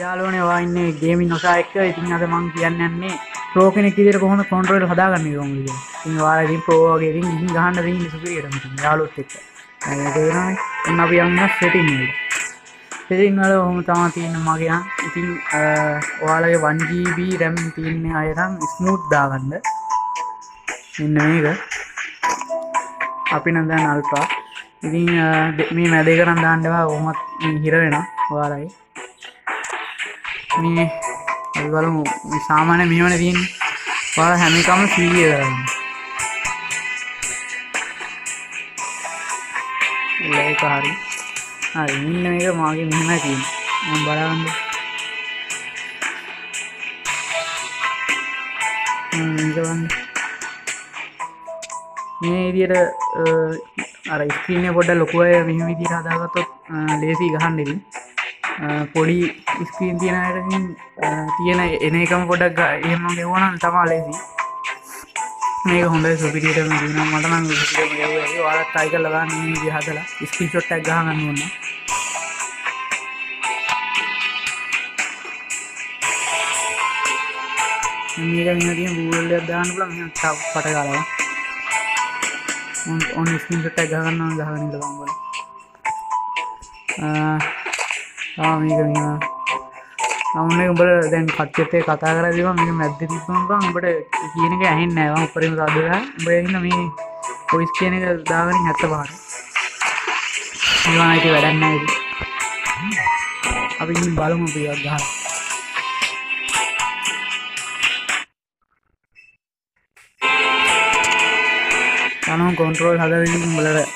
යාළුවනේ ඔයා ඉන්නේ ගේමින් ඔසා එක්ක. ඉතින් අද මම කියන්න යන්නේ ප්‍රෝ කෙනෙක් විදියට කොහොමද කන්ට්‍රෝල් හදාගන්නේ කොහොමද කියලා. ඉතින් ඔයාලා ඉතින් ප්‍රෝ වගේ ඉතින් ඉතින් ගහන්න දෙන්න සුපිරියට මම යාළුවොත් එක්ක. ඒක වෙනවා. එන්න අපි යන්න සෙටින් එකට. සෙටින් වල ඔහොම තමයි තියෙන්නේ මගේ අහන්. ඉතින් ඔයාලගේ 1GB RAM තියෙන අය නම් ස්මූත් දාගන්න. මෙන්න මේක. අපි නම් දැන් අල්පා. ඉතින් මේ මැදේ කරන් දාන්න බෑ. ඔහොමත් හිර වෙනවා ඔයාලගේ. මේ බලමු මේ සාමාන්‍ය මෙහෙමනේ තියෙන්නේ. ඔයාලා හැම එකම ෆ්‍රී කරගන්න. ඒක හරි. හරි මෙන්න මේක මාගේ මෙහෙමයි තියෙන්නේ. මම බලන්න. මේ විදියට අර ස්ක්‍රීන් එක පොඩ්ඩක් ලොකු අය මෙහෙම විදියට හදාගත්තොත් ලේසි ගහන්න ඉතින්. පොඩි ස්ක්‍රීන් තියෙන අයට තියෙන එන එකම පොඩ්ඩක් එහෙම ගෙවුවා නම් තමයි ලේසි. මේක හොඳයි සුපිරියට දිනනවා මට නම් විශේෂයෙන් ගෙවුවා. ඔයාලා try කරලා ගන්න මේ විදිහ හදලා ස්ක්‍රීන්ෂොට් එකක් ගහගන්න ඕන. මේක මෙහෙම Google එකක් දාන්න පුළුවන් මෙහෙම ටප් පට ගාලා. ඔන්න ස්ක්‍රීන්ෂොට් එකක් ගහගන්න ඕන ගහගෙන ඉඳලා මම බලන්න. මේක මෙහෙම සවුන්ඩ් එක උඹලා දැන් කට්ටියත් එක්ක කතා කරද්දී මම මැද්ද තිබ්බම බං උඹට කියන එක ඇහෙන්නේ නැහැ මම උඩින්ම සාදු ගහන උඹ එන්න මේ වොයිස් කියන එක දාගෙන 75ට ඊළඟට වැඩක් නැහැ ඉතින් අපි ඉතින් බලමු අපි එකක් ගහන තනෝ කන්ට්‍රෝල් හදාගෙන උඹලට බලහල්ලා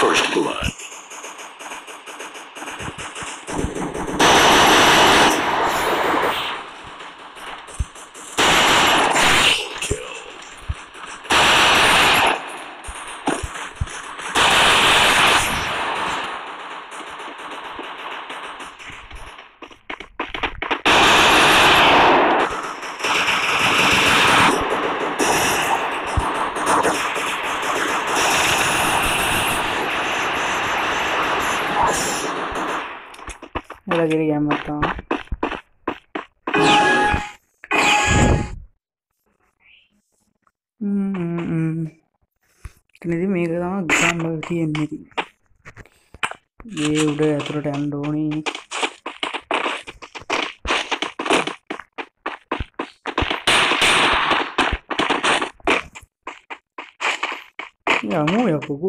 first blood. ඉතින් මේක තමයි ගම් වල තියෙන්නේ. මේ උඩ ඇතුලට යන්න ඕනේ. යමු යකෝ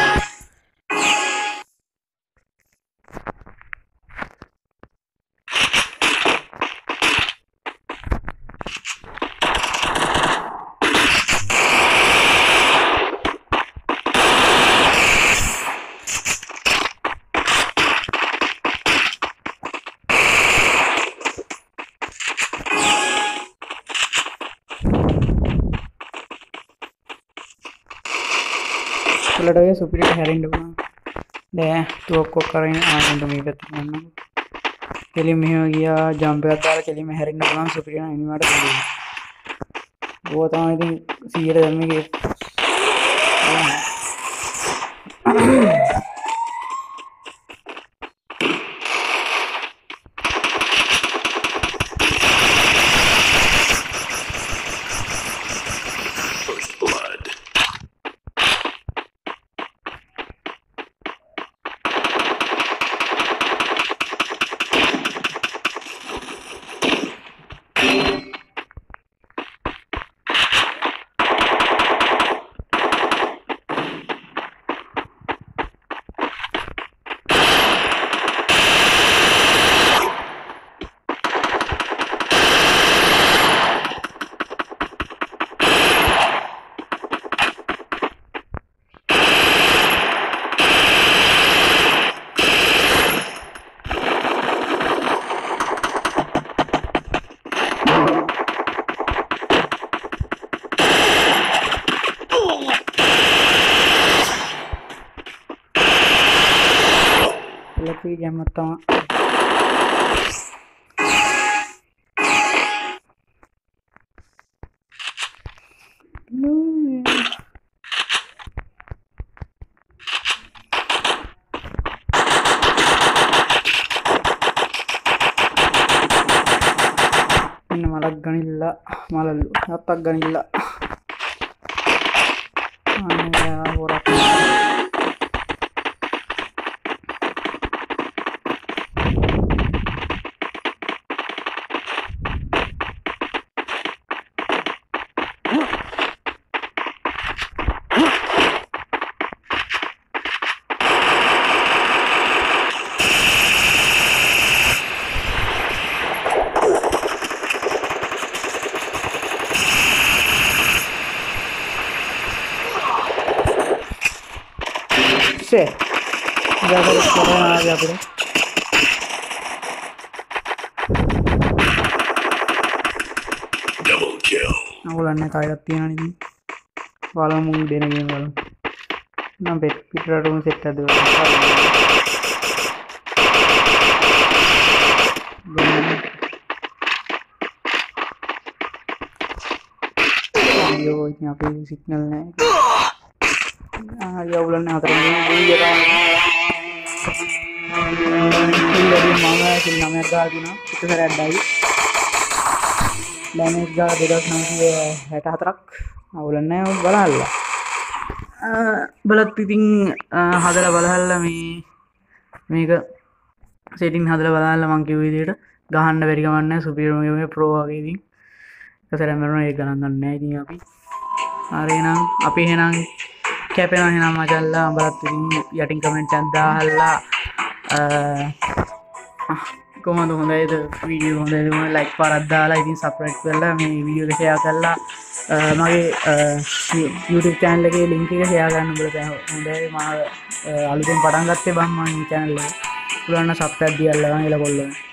कलर सुपीरियर हेरेंड तो केली में हो गया जंपर दाल केली में हेरेंड बना सुपीरियर एनिमेट कर वो तो आई थिंक सीर जन्म के గేమ్ మొత్తం ఇన్న మలగ్గనిల్ల మలలు తగ్గనిల్ల అన్నయ్య ఓరక से जाकर इसको आ जा पड़े डबल किल बोलने का आती है नहीं वाला मुंह देने के वाला ना बेट पिटरा रूम सेट कर दो ये वो यहां पे सिग्नल है ya bulannya hatren ini ya mama sin namanya gadina itu saya dai damage ga dedas nanti 64 bulannya balahalla balat piting hadala balahalla me meka setting hadala balahalla man kiyu widiyata gahanna beri gamanne superior game pro wage idin eka sara merona ek ganan ganne naha idin api are nan api henan කැපෙනවා එහෙනම් මචල්ලා උඹලත් ඉතින් යටින් comment එකක් දාලා කොහොමද හොඳයිද video හොඳයිද මම like පාරක් දාලා ඉතින් සබ්ස්ක්‍රයිබ් කරලා මේ වීඩියෝ එක ෂෙයා කරලා මගේ YouTube channel එකේ link එක ෂෙයා කරන්න උඹලට හොඳයි මම අලුතෙන් පටන් ගත්තේ බං මම මේ channel එක පුළුවන් නම් subscribe දියල්ලා ගන්න කියලා කොල්ලෝ